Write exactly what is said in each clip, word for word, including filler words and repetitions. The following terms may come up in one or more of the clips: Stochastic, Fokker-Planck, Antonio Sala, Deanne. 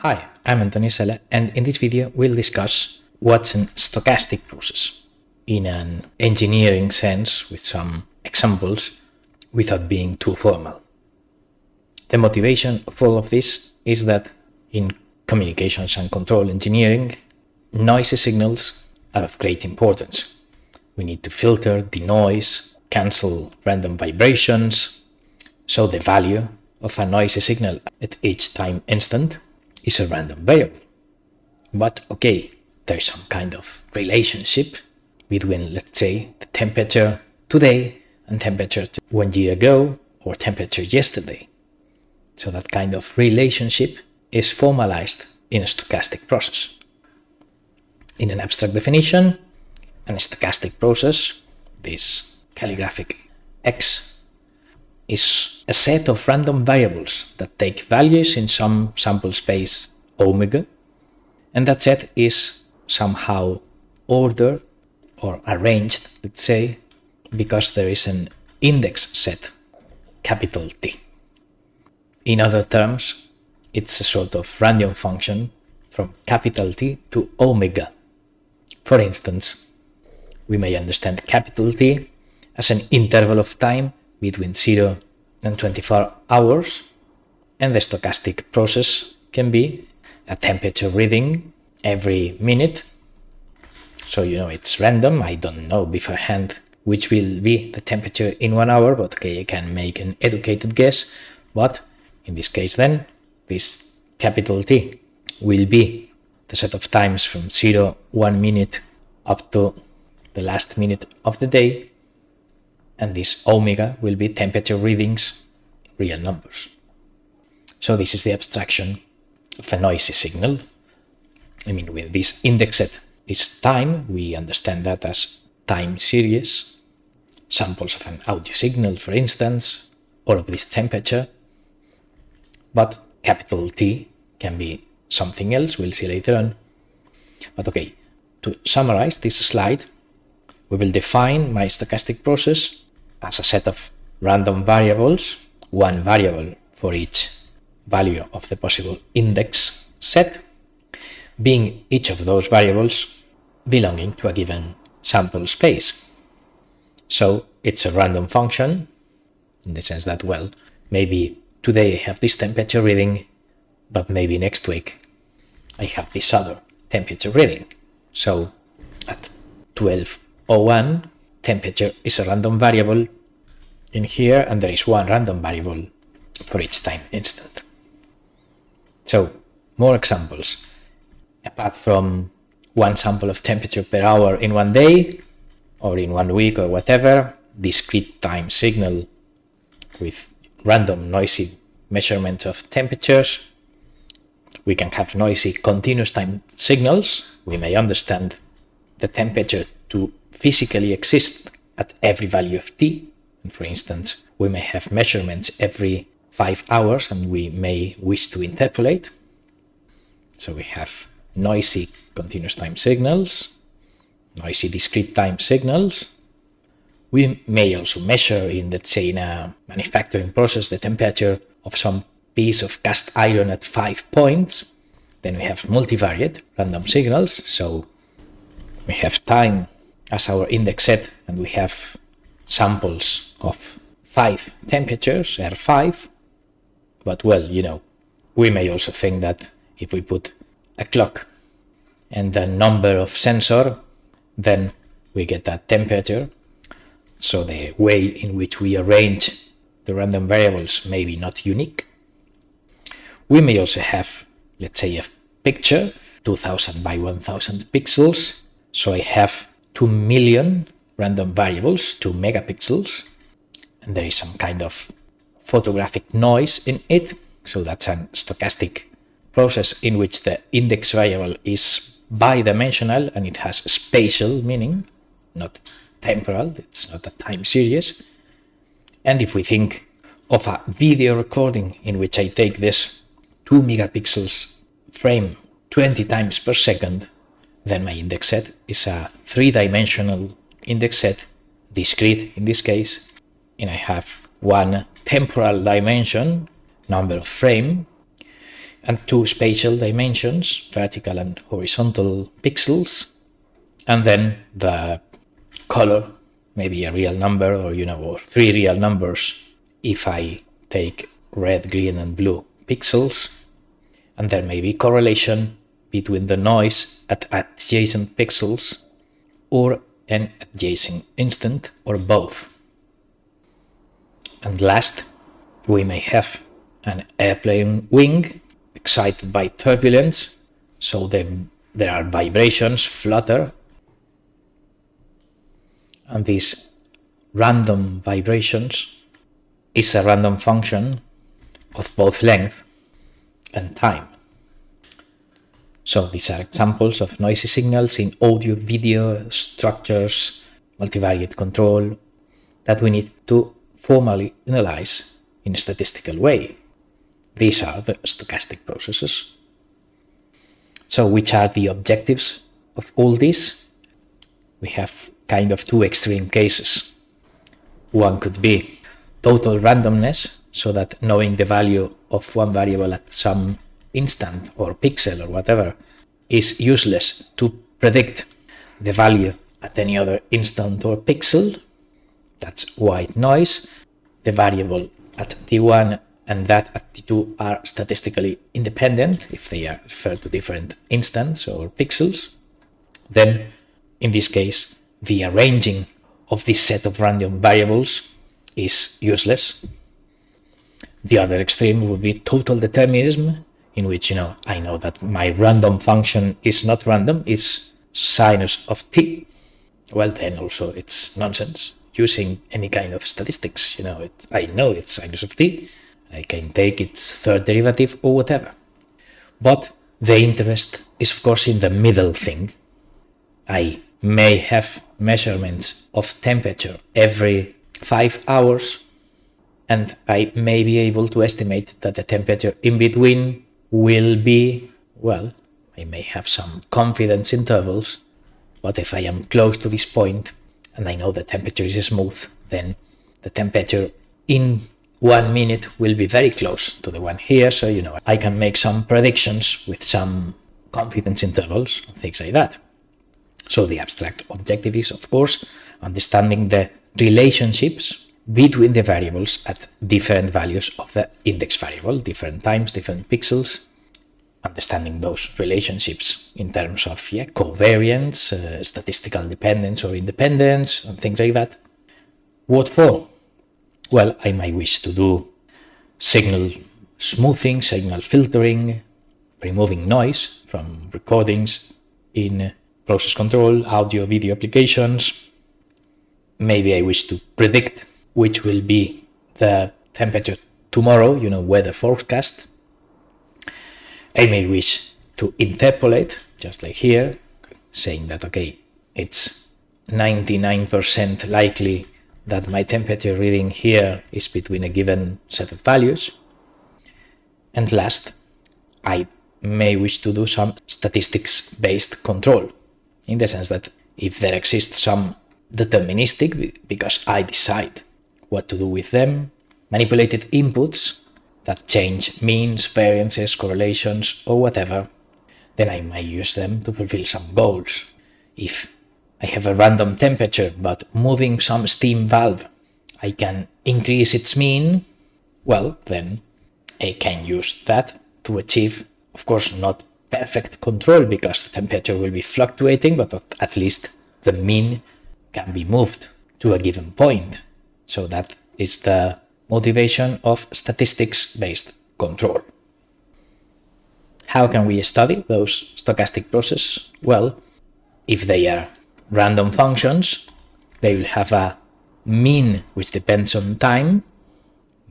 Hi, I'm Antonio Sala, and in this video we'll discuss what's a stochastic process in an engineering sense with some examples without being too formal. The motivation of all of this is that in communications and control engineering, noisy signals are of great importance. We need to filter, denoise, cancel random vibrations, so the value of a noisy signal at each time instant is a random variable. But okay, there is some kind of relationship between, let's say, the temperature today and temperature one year ago or temperature yesterday. So that kind of relationship is formalized in a stochastic process. In an abstract definition, a stochastic process, this calligraphic X, is a set of random variables that take values in some sample space omega, and that set is somehow ordered or arranged, let's say, because there is an index set, capital T. In other terms, it's a sort of random function from capital T to omega. For instance, we may understand capital T as an interval of time between zero and twenty-four hours, and the stochastic process can be a temperature reading every minute. So, you know, it's random. I don't know beforehand which will be the temperature in one hour, but okay, I can make an educated guess. But in this case, then, this capital T will be the set of times from zero, one minute up to the last minute of the day. And this omega will be temperature readings in real numbers. So this is the abstraction of a noisy signal. I mean, with this index set, it's time. We understand that as time series, samples of an audio signal, for instance, all of this temperature. But capital T can be something else. We'll see later on. But okay, to summarize this slide, we will define my stochastic process as a set of random variables, one variable for each value of the possible index set, being each of those variables belonging to a given sample space. So it's a random function in the sense that, well, maybe today I have this temperature reading, but maybe next week I have this other temperature reading. So at twelve oh one, temperature is a random variable in here, and there is one random variable for each time instant. So, more examples. Apart from one sample of temperature per hour in one day, or in one week, or whatever, discrete time signal with random noisy measurements of temperatures, we can have noisy continuous time signals. We may understand the temperature to physically exist at every value of t, and for instance, we may have measurements every five hours and we may wish to interpolate. So we have noisy continuous time signals, noisy discrete time signals. We may also measure in, let's say, in a manufacturing process, the temperature of some piece of cast iron at five points. Then we have multivariate random signals, so we have time as our index set, and we have samples of five temperatures, R five. But well, you know, we may also think that if we put a clock and the number of sensor, then we get that temperature. So the way in which we arrange the random variables may be not unique. We may also have, let's say, a picture, two thousand by one thousand pixels. So I have two million random variables, two megapixels, and there is some kind of photographic noise in it. So that's a stochastic process in which the index variable is bidimensional and it has spatial meaning, not temporal. It's not a time series. And if we think of a video recording in which I take this two megapixels frame twenty times per second, then my index set is a three-dimensional index set, discrete in this case, and I have one temporal dimension, number of frame, and two spatial dimensions, vertical and horizontal pixels, and then the color, maybe a real number, or you know, or three real numbers if I take red, green and blue pixels, and there may be correlation between the noise at adjacent pixels or an adjacent instant, or both. And last, we may have an airplane wing excited by turbulence, so there are vibrations, flutter, and these random vibrations is a random function of both length and time. So these are examples of noisy signals in audio, video, structures, multivariate control that we need to formally analyze in a statistical way. These are the stochastic processes. So which are the objectives of all this? We have kind of two extreme cases. One could be total randomness, so that knowing the value of one variable at some instant or pixel or whatever is useless to predict the value at any other instant or pixel. That's white noise. The variable at T one and that at T two are statistically independent if they are referred to different instants or pixels. Then, in this case, the arranging of this set of random variables is useless. The other extreme would be total determinism, in which, you know, I know that my random function is not random, it's sinus of t. Well, then also it's nonsense using any kind of statistics. You know, it, I know it's sinus of t, I can take its third derivative or whatever. But the interest is, of course, in the middle thing. I may have measurements of temperature every five hours, and I may be able to estimate that the temperature in between will be, well, I may have some confidence intervals, but if I am close to this point and I know the temperature is smooth, then the temperature in one minute will be very close to the one here, so, you know, I can make some predictions with some confidence intervals and things like that. So the abstract objective is, of course, understanding the relationships between the variables at different values of the index variable, different times, different pixels, understanding those relationships in terms of yeah, covariance, uh, statistical dependence or independence, and things like that. What for? Well, I might wish to do signal smoothing, signal filtering, removing noise from recordings in process control, audio, video applications. Maybe I wish to predict which will be the temperature tomorrow, you know, weather forecast. I may wish to interpolate, just like here, saying that, okay, it's ninety-nine percent likely that my temperature reading here is between a given set of values. And last, I may wish to do some statistics-based control, in the sense that if there exists some deterministic, because I decide what to do with them, manipulated inputs that change means, variances, correlations, or whatever, then I may use them to fulfill some goals. If I have a random temperature, but moving some steam valve, I can increase its mean, well, then I can use that to achieve, of course, not perfect control, because the temperature will be fluctuating, but at least the mean can be moved to a given point. So that is the motivation of statistics-based control. How can we study those stochastic processes? Well, if they are random functions, they will have a mean which depends on time.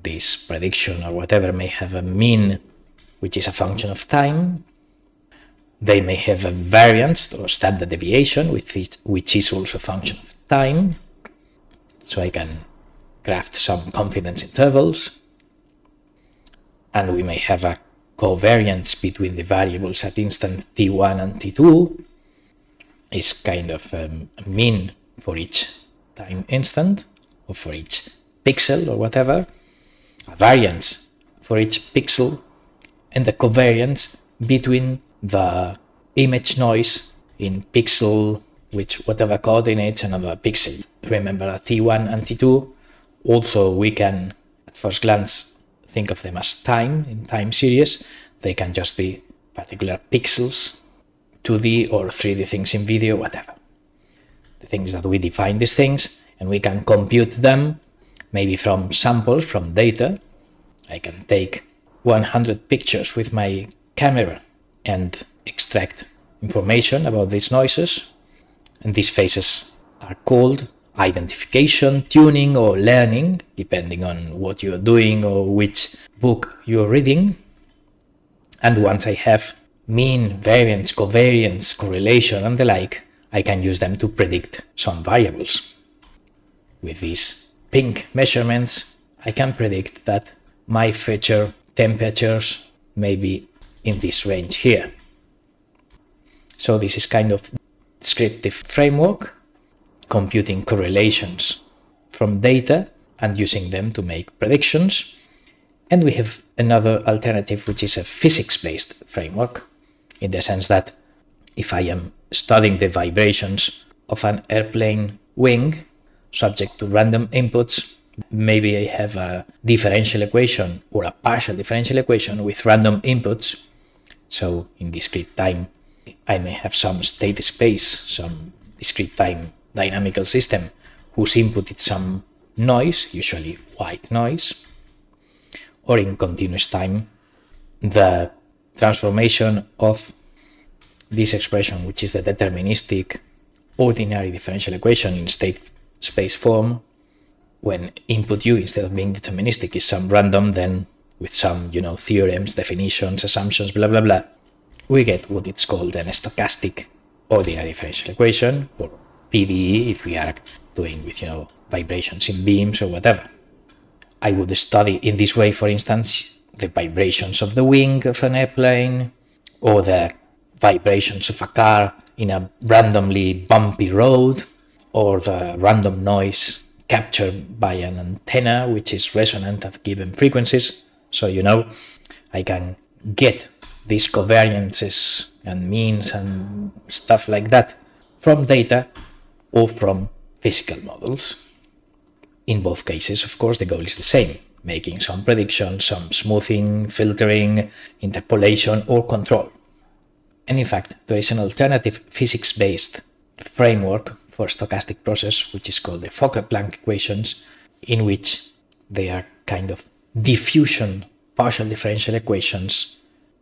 This prediction or whatever may have a mean which is a function of time. They may have a variance or standard deviation which is also a function of time. So I can craft some confidence intervals, and we may have a covariance between the variables at instant T one and T two. It's kind of um, a mean for each time instant or for each pixel or whatever, a variance for each pixel, and the covariance between the image noise in pixel, which whatever coordinates, another pixel. Remember T one and T two. Also, we can, at first glance, think of them as time in time series. They can just be particular pixels, two D or three D things in video, whatever. The things that we define these things, and we can compute them, maybe from samples, from data. I can take one hundred pictures with my camera and extract information about these noises. And these phases are called identification, tuning, or learning, depending on what you're doing or which book you're reading. And once I have mean, variance, covariance, correlation, and the like, I can use them to predict some variables. With these pink measurements, I can predict that my future temperatures may be in this range here. So this is kind of descriptive framework, computing correlations from data and using them to make predictions. And we have another alternative, which is a physics-based framework, in the sense that if I am studying the vibrations of an airplane wing, subject to random inputs, maybe I have a differential equation or a partial differential equation with random inputs. So in discrete time, I may have some state space, some discrete time dynamical system whose input is some noise, usually white noise. Or in continuous time, the transformation of this expression, which is the deterministic ordinary differential equation in state space form, when input u, instead of being deterministic, is some random, then with some, you know, theorems, definitions, assumptions, blah, blah, blah, we get what it's called a stochastic ordinary differential equation, or P D E if we are doing with, you know, vibrations in beams or whatever. I would study in this way, for instance, the vibrations of the wing of an airplane, or the vibrations of a car in a randomly bumpy road, or the random noise captured by an antenna which is resonant at given frequencies. So, you know, I can get these covariances and means and stuff like that from data or from physical models. In both cases, of course, the goal is the same, making some predictions, some smoothing, filtering, interpolation, or control. And in fact, there is an alternative physics-based framework for stochastic process, which is called the Fokker-Planck equations, in which they are kind of diffusion partial differential equations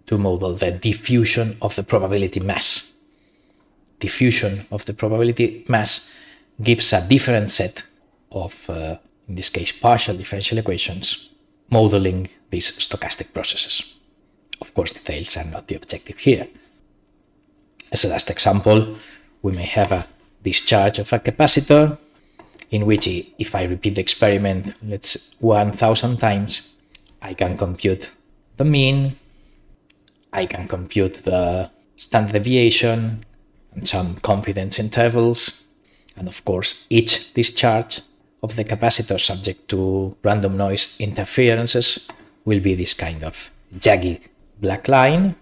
to model the diffusion of the probability mass. Diffusion of the probability mass gives a different set of, uh, in this case, partial differential equations modeling these stochastic processes. Of course, details are not the objective here. As a last example, we may have a discharge of a capacitor in which, if I repeat the experiment, let's one thousand times, I can compute the mean, I can compute the standard deviation and some confidence intervals, and of course each discharge of the capacitor, subject to random noise interferences, will be this kind of jaggy black line,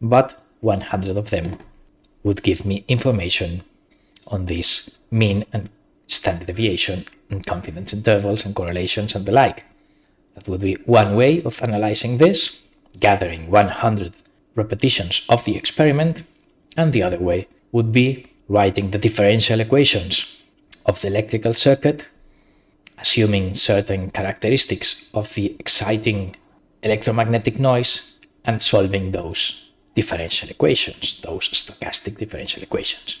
but one hundred of them would give me information on this mean and standard deviation and confidence intervals and correlations and the like. That would be one way of analyzing this, gathering one hundred repetitions of the experiment, and the other way would be writing the differential equations of the electrical circuit, assuming certain characteristics of the exciting electromagnetic noise and solving those differential equations, those stochastic differential equations.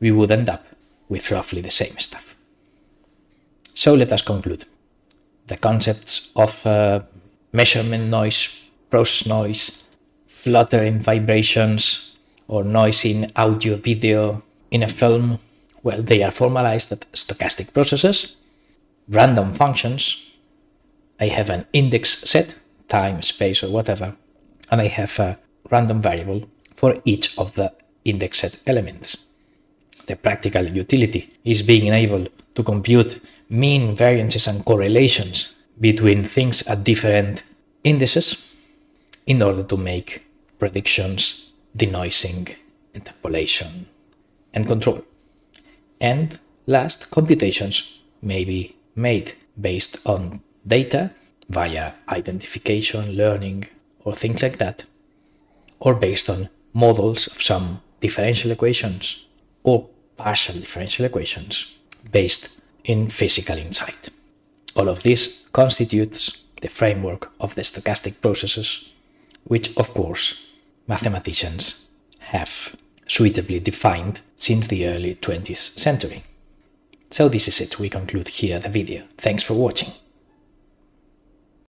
We would end up with roughly the same stuff. So let us conclude. The concepts of uh, measurement noise, process noise, flutter in vibrations, or noise in audio, video, in a film, well, they are formalized as stochastic processes. Random functions, I have an index set, time, space, or whatever, and I have a random variable for each of the index set elements. The practical utility is being able to compute mean, variances, and correlations between things at different indices, in order to make predictions, denoising, interpolation, and control. And last, computations may be made based on data via identification, learning, or things like that, or based on models of some differential equations or partial differential equations based in physical insight. All of this constitutes the framework of the stochastic processes, which of course mathematicians have suitably defined since the early twentieth century. So this is it, we conclude here the video. Thanks for watching.